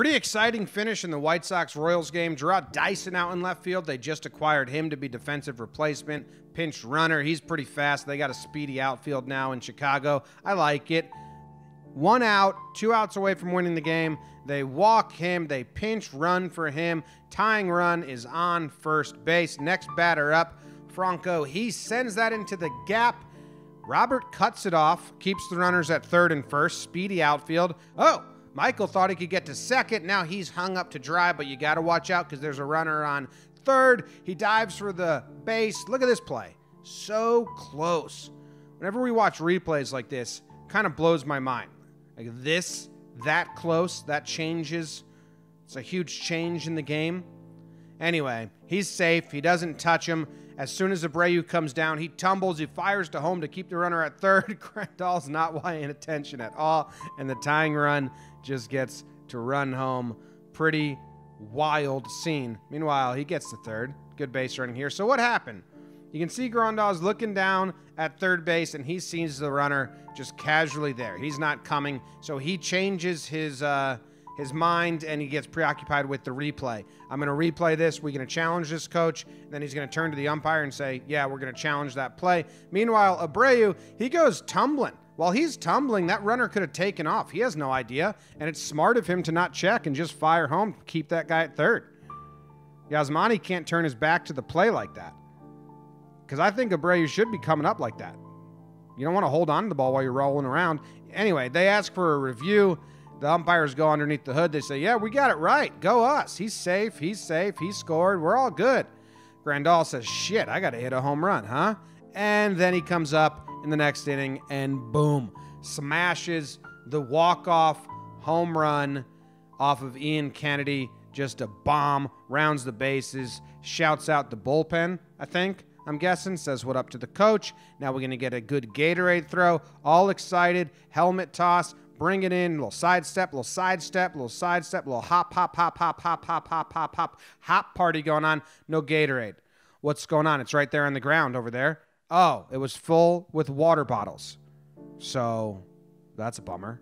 Pretty exciting finish in the White Sox-Royals game. Drew Dyson out in left field. They just acquired him to be defensive replacement. Pinch runner. He's pretty fast. They got a speedy outfield now in Chicago. I like it. One out, two outs away from winning the game. They walk him. They pinch run for him. Tying run is on first base. Next batter up, Franco. He sends that into the gap. Robert cuts it off, keeps the runners at third and first. Speedy outfield. Oh! Michael thought he could get to second. Now he's hung up to dry, but you got to watch out because there's a runner on third. He dives for the base. Look at this play. So close. Whenever we watch replays like this, kind of blows my mind. Like this, that close, that changes. It's a huge change in the game. Anyway, he's safe. He doesn't touch him. As soon as Abreu comes down, he tumbles. He fires to home to keep the runner at third. Grandal's not paying attention at all. And the tying run just gets to run home. Pretty wild scene. Meanwhile, he gets to third. Good base running here. So what happened? You can see Grandal's looking down at third base, and he sees the runner just casually there. He's not coming. So he changes his mind, and he gets preoccupied with the replay. I'm going to replay this. We're going to challenge this coach. And then he's going to turn to the umpire and say, yeah, we're going to challenge that play. Meanwhile, Abreu, he goes tumbling. While he's tumbling, that runner could have taken off. He has no idea. And it's smart of him to not check and just fire home, keep that guy at third. Yasmani can't turn his back to the play like that. Because I think Abreu should be coming up like that. You don't want to hold on to the ball while you're rolling around. Anyway, they ask for a review. The umpires go underneath the hood. They say, yeah, we got it right. Go us. He's safe. He's safe. He scored. We're all good. Grandal says, shit, I got to hit a home run, huh? And then he comes up in the next inning and boom, smashes the walk-off home run off of Ian Kennedy. Just a bomb. Rounds the bases. Shouts out the bullpen, I think. I'm guessing, says what up to the coach. Now we're going to get a good Gatorade throw. All excited. Helmet toss. Bring it in, little sidestep, little sidestep, little sidestep, little hop, hop, hop, hop, hop, hop, hop, hop, hop, hop party going on. No Gatorade. What's going on? It's right there on the ground over there. Oh, it was full with water bottles. So that's a bummer.